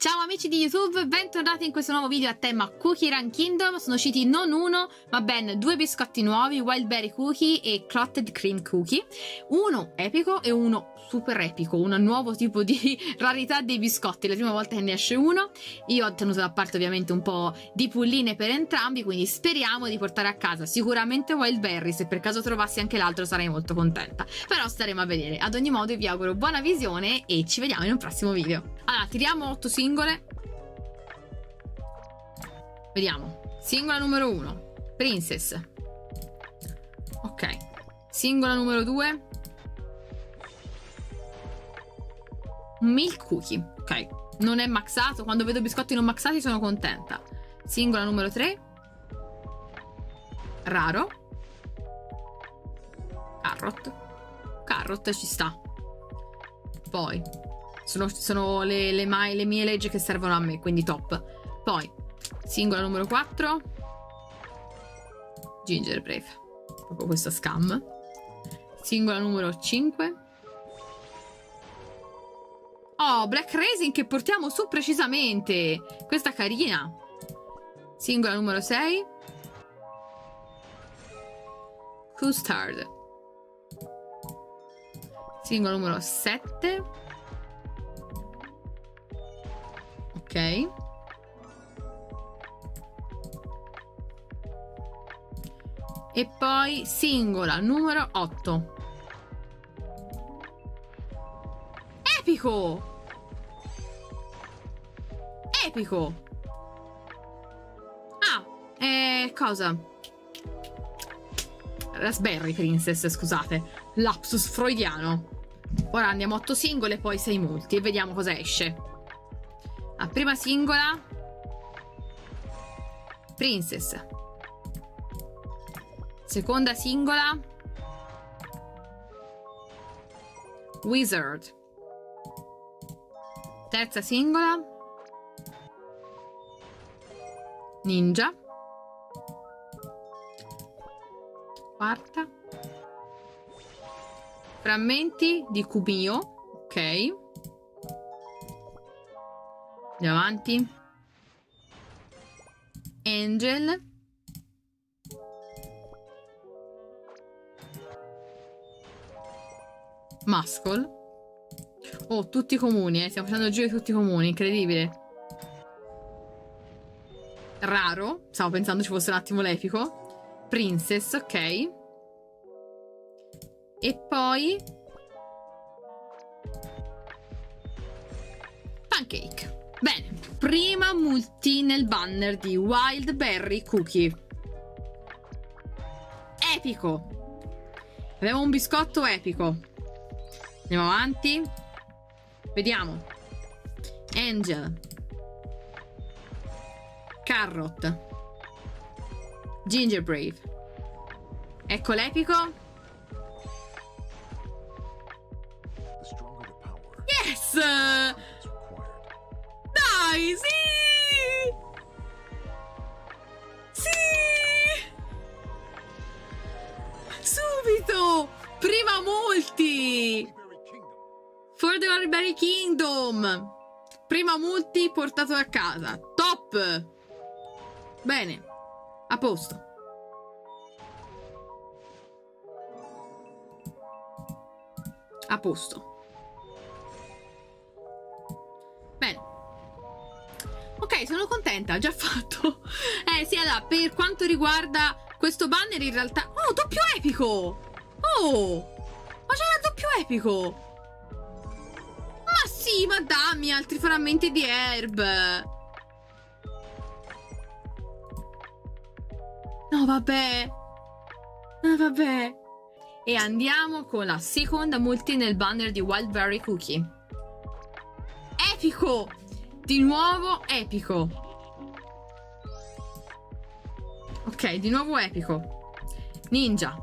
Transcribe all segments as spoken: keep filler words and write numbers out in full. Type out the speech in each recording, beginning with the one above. Ciao amici di YouTube, bentornati in questo nuovo video a tema Cookie Run Kingdom. Sono usciti non uno, ma ben due biscotti nuovi, Wildberry Cookie e Clotted Cream Cookie. Uno epico e uno super epico, un nuovo tipo di rarità dei biscotti, la prima volta che ne esce uno. Io ho tenuto da parte ovviamente un po' di pulline per entrambi, quindi speriamo di portare a casa sicuramente Wildberry. Se per caso trovassi anche l'altro sarei molto contenta, però staremo a vedere. Ad ogni modo vi auguro buona visione e ci vediamo in un prossimo video. Allora, tiriamo otto singoli. Vediamo. Singola numero uno, Princess. Ok. Singola numero due, Milk Cookie. Ok. Non è maxato. Quando vedo biscotti non maxati sono contenta. Singola numero tre, raro, Carrot. Carrot ci sta. Poi Sono, sono le, le, mai, le mie leggi che servono a me, quindi top. Poi, singola numero quattro, Ginger Brave. Proprio questa scam. Singola numero cinque. Oh, Black Raisin che portiamo su precisamente. Questa carina. Singola numero sei. Custard. Singola numero sette. Ok. E poi singola numero otto. Epico! Epico! Ah, eh, cosa? Raspberry Princess, scusate. Lapsus freudiano. Ora andiamo otto singole e poi sei multi e vediamo cosa esce. La prima singola, Princess. Seconda singola, Wizard. Terza singola, Ninja. Quarta, frammenti di Cubio. Ok. Andiamo avanti. Angel. Muscle. Oh, tutti comuni, eh. Stiamo facendo giù di tutti comuni, incredibile. Raro. Stavo pensando ci fosse un attimo l'epico. Princess, ok. E poi Pancake. Bene, prima multi nel banner di Wildberry Cookie. Epico. Abbiamo un biscotto epico. Andiamo avanti. Vediamo. Angel. Carrot. Ginger Brave. Ecco l'epico. Yes! Dai, sì! Sì! Subito! Prima multi! For the Wildberry Kingdom! Prima multi portato a casa. Top! Bene. A posto. A posto. Ok, sono contenta, già fatto. Eh sì, allora, per quanto riguarda questo banner in realtà... Oh, doppio epico! Oh! Ma c'era il doppio epico! Ma sì, ma dammi altri frammenti di herb! No, vabbè! No, vabbè! E andiamo con la seconda multi nel banner di Wildberry Cookie. Epico! Di nuovo epico. Ok, di nuovo epico. Ninja.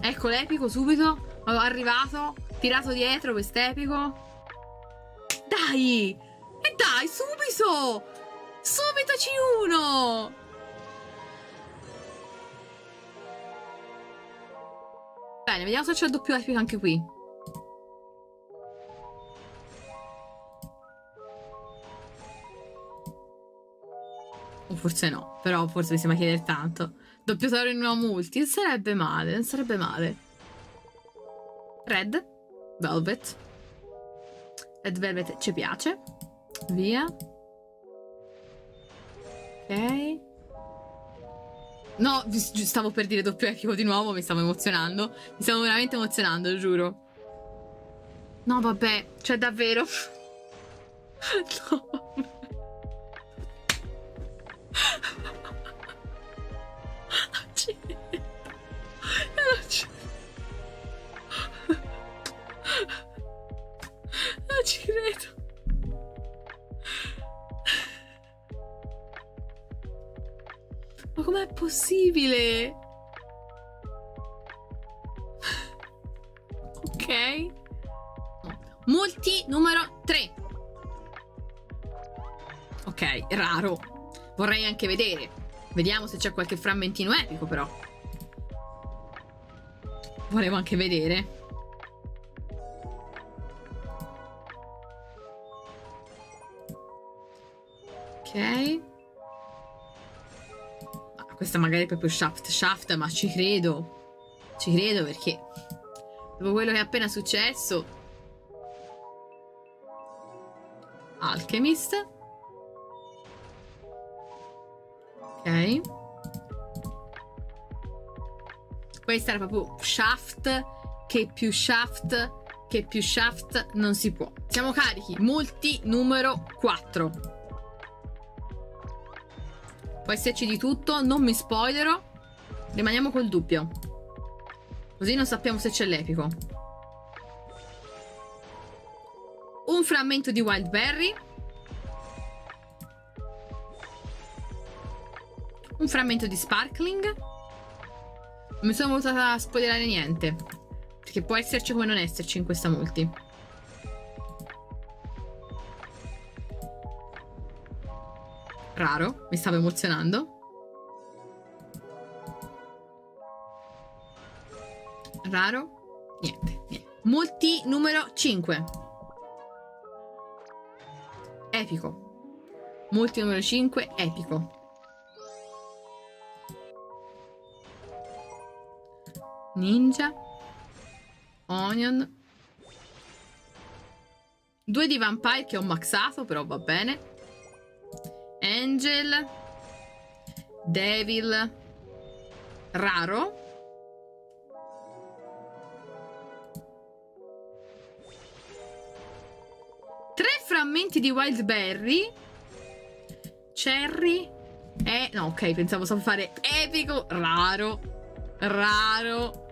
Ecco l'epico subito. Arrivato. Tirato dietro quest'epico. Dai! E dai, subito! Subito C uno! Bene, vediamo se c'è il doppio epico anche qui. O forse no, però forse mi sembra chiedere tanto. Doppio tesoro in una multi, non sarebbe male, non sarebbe male. Red Velvet. Red Velvet ci piace. Via. Ok. No, stavo per dire doppio epico di nuovo, mi stavo emozionando. Mi stavo veramente emozionando, giuro. No, vabbè, cioè davvero. No. Non ci credo. Ma com'è possibile? Ok. Multi numero tre. Ok, raro. Vorrei anche vedere. Vediamo se c'è qualche frammentino epico, però. Volevo anche vedere. Ok. Ah, questa magari è proprio shaft shaft, ma ci credo. Ci credo perché dopo quello che è appena successo. Alchemist. Ok. Questa era proprio shaft che più shaft che più shaft non si può. Siamo carichi. Multi numero quattro. Può esserci di tutto, non mi spoilerò. Rimaniamo col dubbio. Così non sappiamo se c'è l'epico. Un frammento di Wildberry. Un frammento di Sparkling. Non mi sono voluta spoilerare niente, perché può esserci come non esserci in questa multi. Raro, mi stavo emozionando. Raro, niente, niente. Multi numero cinque. Epico. Multi numero cinque, epico. Ninja. Onion. Due di Vampire che ho maxato, però va bene. Angel. Devil. Raro. Tre frammenti di Wildberry. Cherry. E... no, ok, pensavo solo fare epico. Raro. Raro.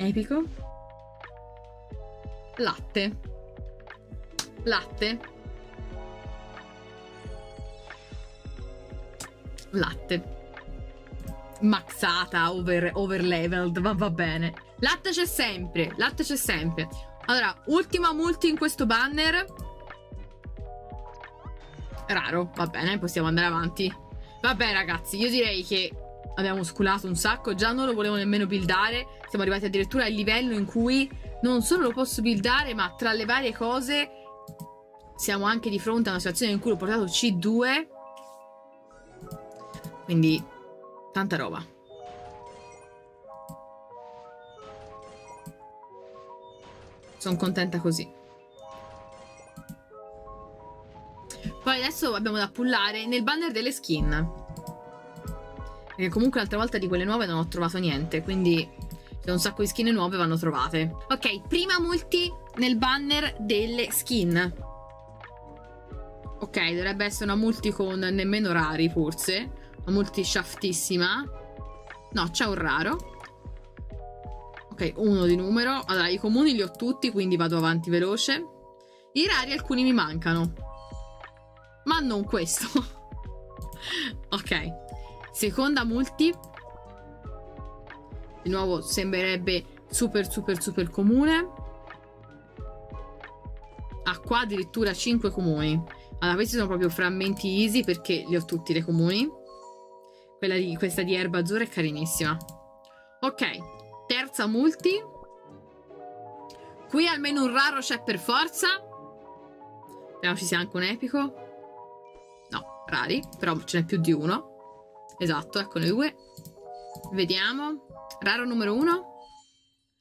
Epico. Latte. Latte. Latte. Maxata, over, over leveled, ma va bene. Latte c'è sempre, latte c'è sempre. Allora, ultima multi in questo banner. Raro, va bene, possiamo andare avanti. Vabbè ragazzi, io direi che abbiamo sculato un sacco, già non lo volevo nemmeno buildare. Siamo arrivati addirittura al livello in cui... non solo lo posso buildare, ma tra le varie cose siamo anche di fronte a una situazione in cui ho portato C due. Quindi, tanta roba. Sono contenta così. Poi adesso abbiamo da pullare nel banner delle skin. Perché comunque l'altra volta di quelle nuove non ho trovato niente, quindi... un sacco di skin nuove vanno trovate. Ok, prima multi nel banner delle skin. Ok, dovrebbe essere una multi con nemmeno rari forse. Una multi shaftissima. No, c'è un raro. Ok, uno di numero. Allora, i comuni li ho tutti, quindi vado avanti veloce. I rari alcuni mi mancano, ma non questo. Ok, seconda multi. Di nuovo sembrerebbe super super super comune. Ah, qua addirittura cinque comuni. Allora questi sono proprio frammenti easy perché li ho tutti dei comuni. Quella di, questa di erba azzurra è carinissima. Ok, terza multi. Qui almeno un raro c'è per forza. Speriamo ci sia anche un epico. No, rari, però ce n'è più di uno. Esatto, eccone due. Vediamo. Raro numero uno.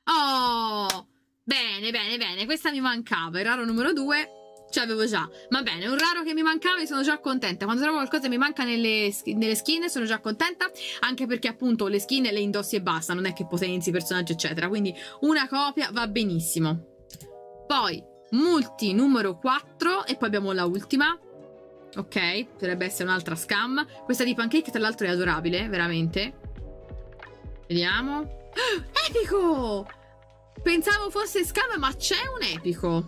Oh! Bene, bene, bene. Questa mi mancava. Il raro numero due ce l'avevo già. Ma bene, un raro che mi mancava e sono già contenta. Quando trovo qualcosa che mi manca nelle, nelle skin sono già contenta. Anche perché appunto le skin le indossi e basta. Non è che potenzi i personaggi eccetera. Quindi una copia va benissimo. Poi multi numero quattro e poi abbiamo la ultima. Ok, potrebbe essere un'altra scam. Questa di Pancake tra l'altro è adorabile, veramente. Vediamo. Oh, epico! Pensavo fosse scam ma c'è un epico.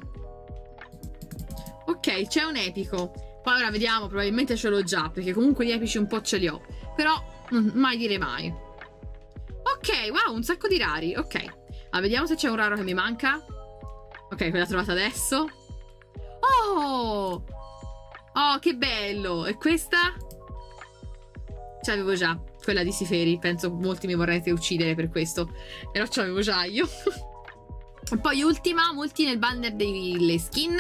Ok, c'è un epico. Poi ora vediamo, probabilmente ce l'ho già, perché comunque gli epici un po' ce li ho. Però mai dire mai. Ok, wow, un sacco di rari. Ok, ah, vediamo se c'è un raro che mi manca. Ok, quella trovata adesso. Oh! Oh, che bello! E questa? Ce l'avevo già, quella di Siferi. Penso molti mi vorrete uccidere per questo. Però ce l'avevo già io. Poi ultima, molti nel banner delle skin.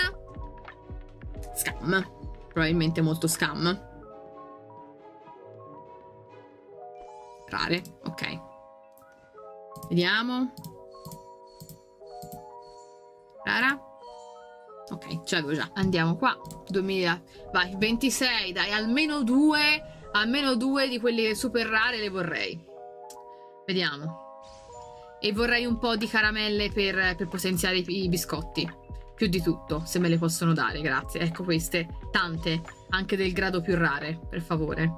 Scam. Probabilmente molto scam. Rare, ok. Vediamo. Rara. Ok, ce l'avevo già. Andiamo qua. duemila. Vai, ventisei. Dai, almeno due. Almeno due di quelle super rare le vorrei. Vediamo. E vorrei un po' di caramelle per, per potenziare i, i biscotti. Più di tutto, se me le possono dare, grazie. Ecco queste, tante. Anche del grado più rare, per favore.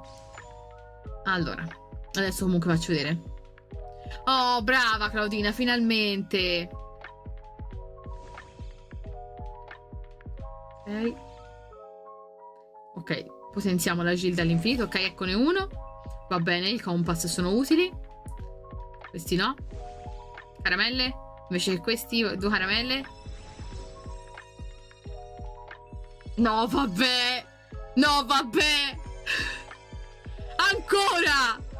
Allora, adesso comunque faccio vedere. Oh, brava Claudina, finalmente. Ok, ok, potenziamo la Gilda all'infinito. Ok, eccone uno. Va bene, i compass sono utili. Questi no. Caramelle. Invece questi due caramelle. No vabbè. No vabbè. Ancora.